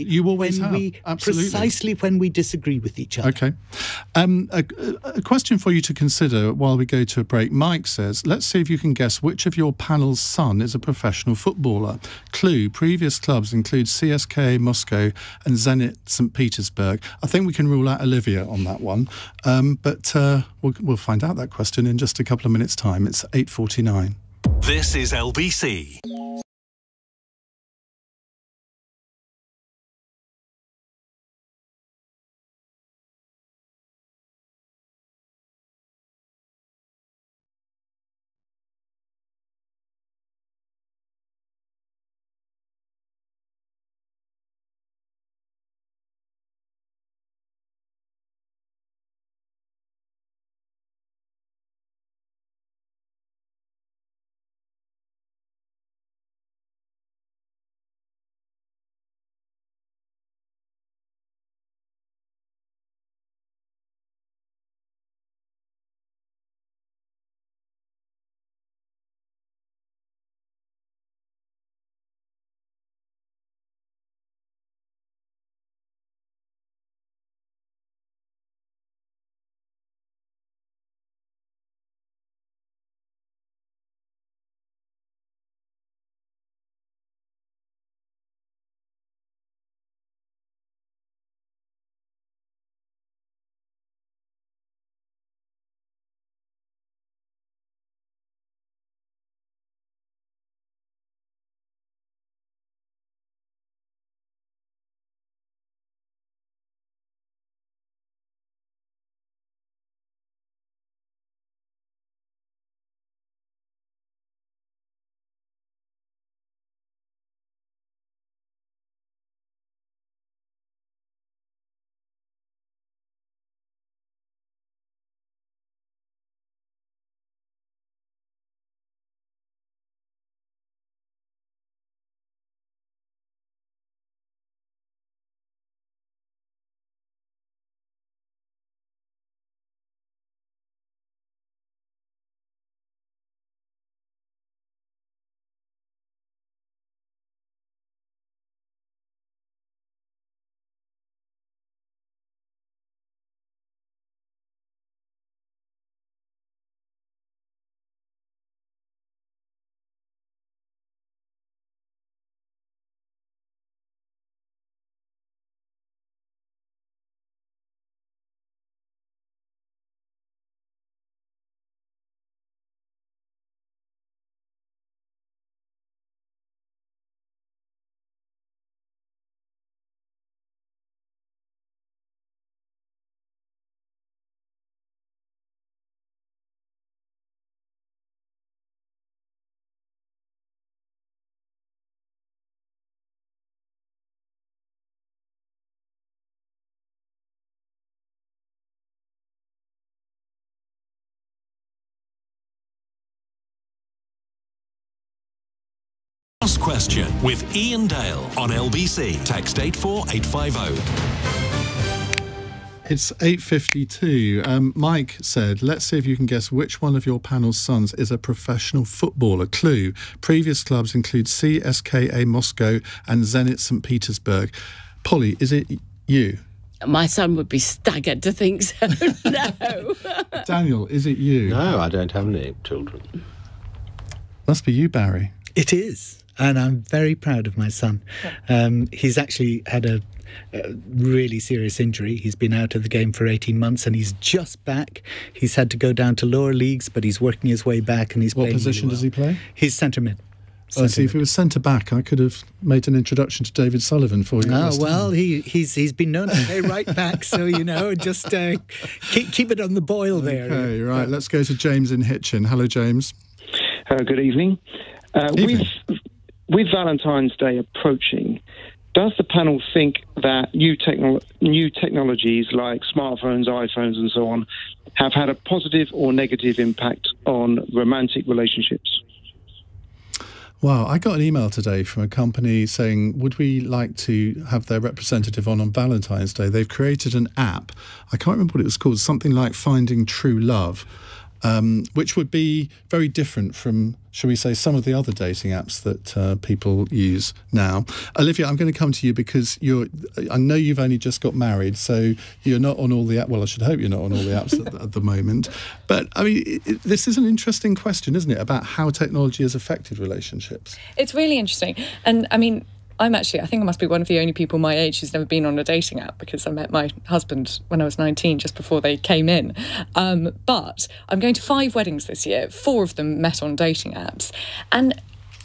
when we disagree with each other. Okay. A question for you to consider while we go to a break. Mike says, let's see if you can guess which of your panel's son is a professional footballer. Clue, previous clubs include CSKA Moscow and Zenit St. Petersburg. I think we can rule out Olivia on that one. But we'll find out that question in just a couple of minutes' time. It's 8:49. This is LBC. Ask Question with Iain Dale on LBC. Text 84850. It's 8.52. Mike said, let's see if you can guess which one of your panel's sons is a professional footballer. Clue, previous clubs include CSKA Moscow and Zenit St. Petersburg. Polly, is it you? My son would be staggered to think so. No. Daniel, is it you? No, I don't have any children. Must be you, Barry. It is, and I'm very proud of my son. He's actually had a really serious injury. He's been out of the game for 18 months, and he's just back. He's had to go down to lower leagues, but he's working his way back, and he's playing. What position does he play? He's centre mid. I see. If he was centre back, I could have made an introduction to David Sullivan for you. Oh well, he's been known to play right back, so you know, just keep it on the boil there. Okay, right. Let's go to James in Hitchin. Hello, James. Good evening. With Valentine's Day approaching, does the panel think that new technologies like smartphones, iPhones and so on have had a positive or negative impact on romantic relationships? Wow, I got an email today from a company saying, would we like to have their representative on Valentine's Day? They've created an app. I can't remember what it was called, something like Finding True Love. Which would be very different from, shall we say, some of the other dating apps that people use now. Olivia, I'm going to come to you because I know you've only just got married, so you're not on all the apps. Well, I should hope you're not on all the apps at the moment. But, I mean, this is an interesting question, isn't it, about how technology has affected relationships? It's really interesting. And, I mean, I think I must be one of the only people my age who's never been on a dating app because I met my husband when I was 19, just before they came in. But I'm going to 5 weddings this year. 4 of them met on dating apps. And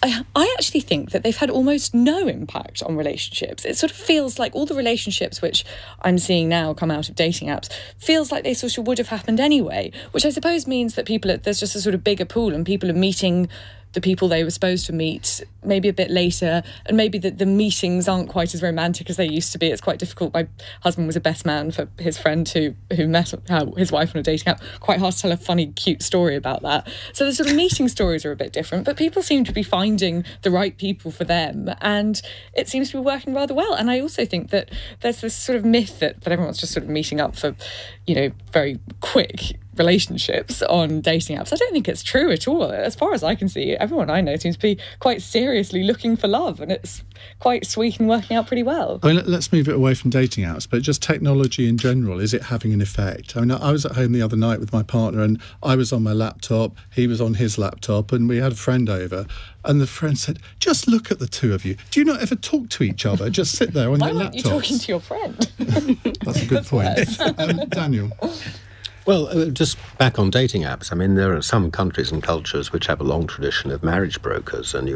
I actually think that they've had almost no impact on relationships. It sort of feels like all the relationships which I'm seeing now come out of dating apps feels like they sort of would have happened anyway, which I suppose means that there's just a sort of bigger pool and people are meeting the people they were supposed to meet maybe a bit later, and maybe the meetings aren't quite as romantic as they used to be. It's quite difficult. My husband was a best man for his friend who met his wife on a dating app. Quite hard to tell a funny, cute story about that. So the sort of meeting stories are a bit different, but people seem to be finding the right people for them, and it seems to be working rather well. And I also think that there's this sort of myth that everyone's just sort of meeting up for, you know, very quick relationships on dating apps. I don't think it's true at all. As far as I can see, everyone I know seems to be quite seriously looking for love, and it's quite sweet and working out pretty well. I mean, let's move it away from dating apps, but just technology in general, is it having an effect? I mean, I was at home the other night with my partner, and I was on my laptop, he was on his laptop, and we had a friend over, and the friend said, just look at the two of you. Do you not ever talk to each other? Just sit there on your laptop. Why aren't you talking to your friend? That's a good point. Daniel? Well, just back on dating apps, I mean, there are some countries and cultures which have a long tradition of marriage brokers, and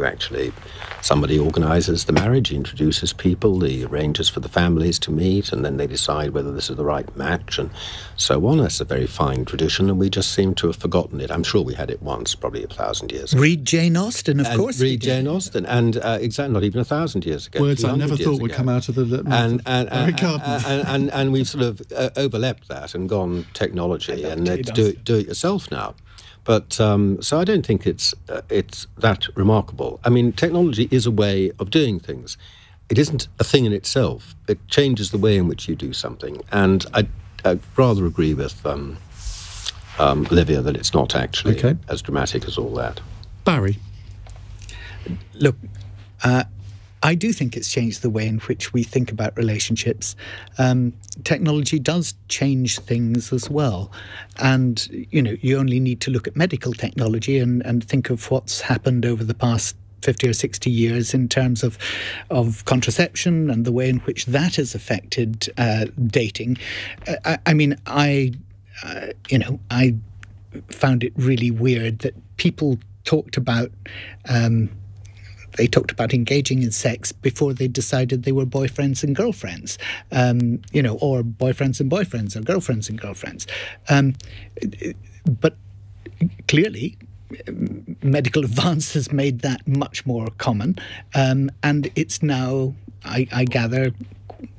somebody organises the marriage, introduces people, he arranges for the families to meet, and then they decide whether this is the right match and so on. That's a very fine tradition, and we just seem to have forgotten it. I'm sure we had it once, probably 1,000 years ago. Read Jane Austen, of course. Read Jane Austen, and exactly, not even 1,000 years ago. Words I never thought would come out of the lips and we've sort of overleapt that and gone technology. And let's do it yourself now. But so I don't think it's that remarkable. I mean, technology is a way of doing things. It isn't a thing in itself. It changes the way in which you do something. And I rather agree with Olivia that it's not actually as dramatic as all that. Barry? Look, I do think it's changed the way in which we think about relationships. Technology does change things as well. And, you know, you only need to look at medical technology and think of what's happened over the past 50 or 60 years in terms of contraception and the way in which that has affected dating. I found it really weird that people talked about... They talked about engaging in sex before they decided they were boyfriends and girlfriends, you know, or boyfriends and boyfriends or girlfriends and girlfriends. But clearly, medical advance has made that much more common. And it's now, I gather,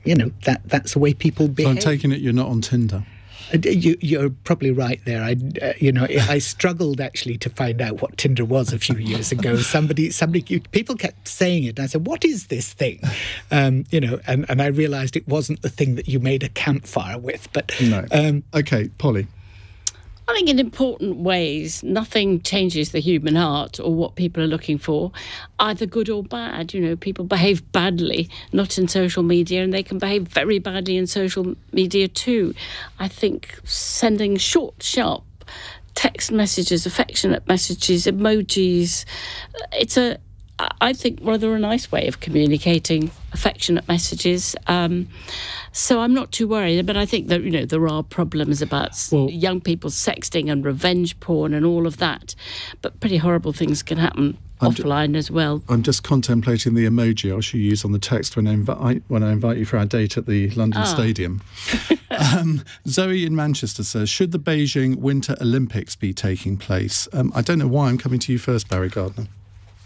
you know, that's the way people behave. So I'm taking it you're not on Tinder. You're probably right there. I struggled actually to find out what Tinder was a few years ago. People kept saying it, and I said, "What is this thing?" And I realised it wasn't the thing that you made a campfire with. But no. Okay, Polly. I think in important ways, nothing changes the human heart or what people are looking for, either good or bad. You know, people behave badly, not in social media, and they can behave very badly in social media too. I think sending short, sharp text messages, affectionate messages, emojis, it's a, I think, rather a nice way of communicating affectionate messages. So I'm not too worried, but I think that, you know, there are problems about young people sexting and revenge porn and all of that. But pretty horrible things can happen offline as well. I'm just contemplating the emoji I should use on the text when I invite you for our date at the London Stadium. Zoe in Manchester says, should the Beijing Winter Olympics be taking place? I don't know why I'm coming to you first, Barry Gardiner.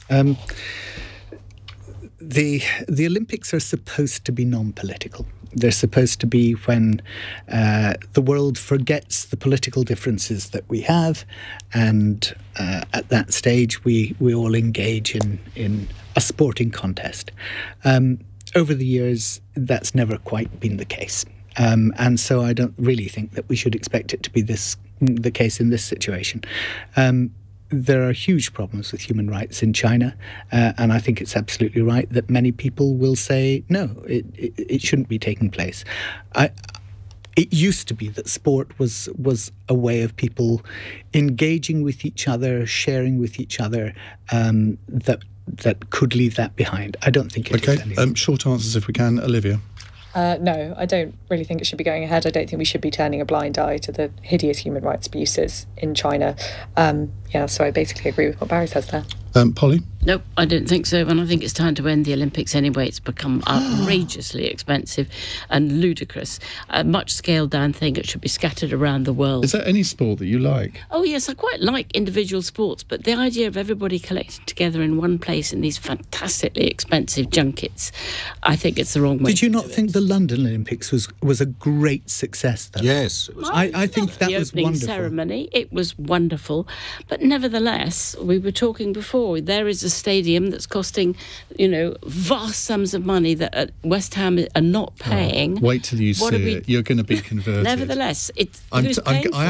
The Olympics are supposed to be non-political. They're supposed to be when the world forgets the political differences that we have, and at that stage we all engage in a sporting contest. Over the years, that's never quite been the case. And so I don't really think that we should expect it to be the case in this situation. There are huge problems with human rights in China, and I think it's absolutely right that many people will say, no, it shouldn't be taking place. It used to be that sport was a way of people engaging with each other, sharing with each other, that could leave that behind. I don't think it is. Okay, short answers if we can. Olivia? No, I don't really think it should be going ahead. I don't think we should be turning a blind eye to the hideous human rights abuses in China. Yeah, so I basically agree with what Barry says there. Polly? Nope, I don't think so. And I think it's time to end the Olympics anyway. It's become outrageously expensive and ludicrous. A much scaled-down thing. It should be scattered around the world. Is there any sport that you like? Oh, yes, I quite like individual sports, but the idea of everybody collected together in one place in these fantastically expensive junkets, I think it's the wrong way. Did you not think the London Olympics was a great success, though? Yes. It was. I think that was wonderful. The opening ceremony, it was wonderful. But nevertheless, we were talking before, there is a stadium that's costing, you know, vast sums of money that West Ham are not paying. Oh, wait till you see it. You're going to be converted. Nevertheless, it's. I am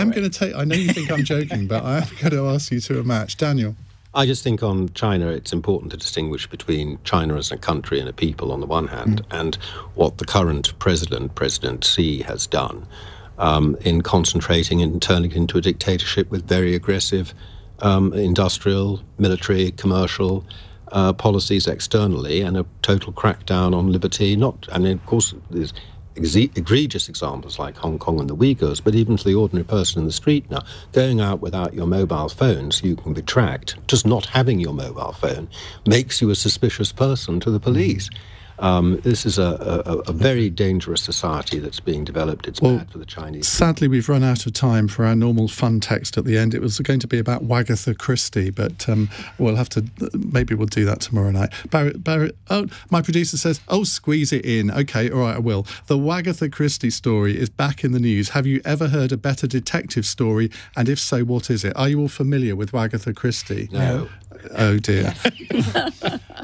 going to take. I know you think I'm joking, but I am going to ask you to a match, Daniel. I just think on China, it's important to distinguish between China as a country and a people on the one hand, and what the current president, President Xi, has done in concentrating and turning it into a dictatorship with very aggressive. Industrial, military, commercial policies externally, and a total crackdown on liberty. Of course, there's egregious examples like Hong Kong and the Uyghurs, but even to the ordinary person in the street now, going out without your mobile phone so you can be tracked, just not having your mobile phone, makes you a suspicious person to the police. This is a very dangerous society that's being developed. It's bad for the Chinese. Sadly, we've run out of time for our normal fun text at the end. It was going to be about Wagatha Christie, but we'll have to, maybe we'll do that tomorrow night. Barry, oh, my producer says, oh, squeeze it in. Okay, all right, I will. The Wagatha Christie story is back in the news. Have you ever heard a better detective story? And if so, what is it? Are you all familiar with Wagatha Christie? No. Oh, dear.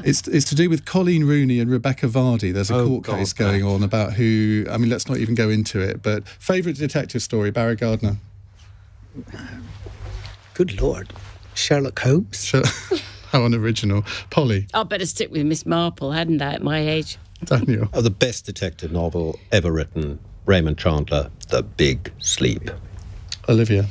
It's to do with Colleen Rooney and Rebecca Vardy. There's a court case going on about who... I mean, let's not even go into it, but favourite detective story, Barry Gardiner? Good Lord. Sherlock Holmes? How unoriginal. Polly? I'd better stick with Miss Marple, hadn't I, at my age? Daniel? The best detective novel ever written, Raymond Chandler, The Big Sleep. Olivia?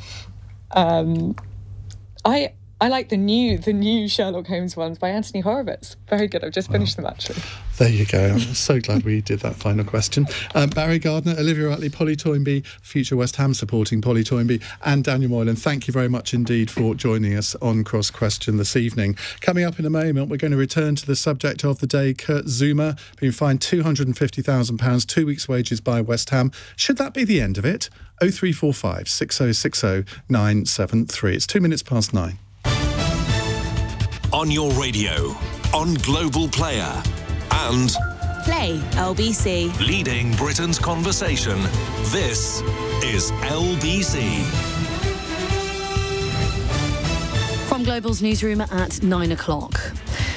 I like the new Sherlock Holmes ones by Anthony Horowitz. Very good. I've just finished them, actually. There you go. I'm so glad we did that final question. Barry Gardiner, Olivia Utley, Polly Toynbee, future West Ham supporting Polly Toynbee, and Daniel Moylan, thank you very much indeed for joining us on Cross Question this evening. Coming up in a moment, we're going to return to the subject of the day. Kurt Zouma being fined £250,000, 2 weeks' wages by West Ham. Should that be the end of it? 0345 6060 973. It's 9:02. On your radio, on Global Player, and Play LBC. Leading Britain's conversation. This is LBC. From Global's newsroom at 9 o'clock.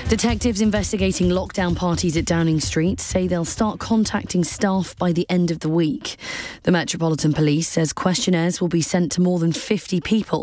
Detectives investigating lockdown parties at Downing Street say they'll start contacting staff by the end of the week. The Metropolitan Police says questionnaires will be sent to more than 50 people